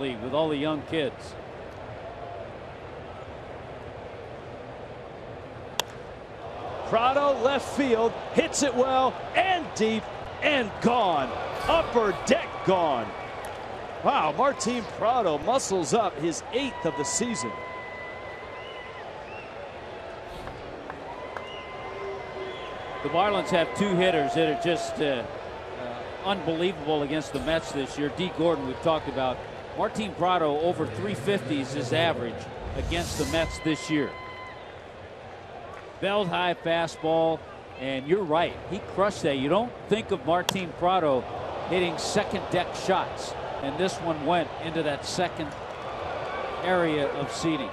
league with all the young kids. Prado, left field, hits it well, and deep, and gone. Upper deck gone. Wow, Martin Prado muscles up his 8th of the season. The Marlins have two hitters that are just unbelievable against the Mets this year. Dee Gordon, we've talked about. Martin Prado, over 350 is his average against the Mets this year. Belt high fastball, and you're right, he crushed that. You don't think of Martin Prado hitting second deck shots, and this one went into that second area of seating.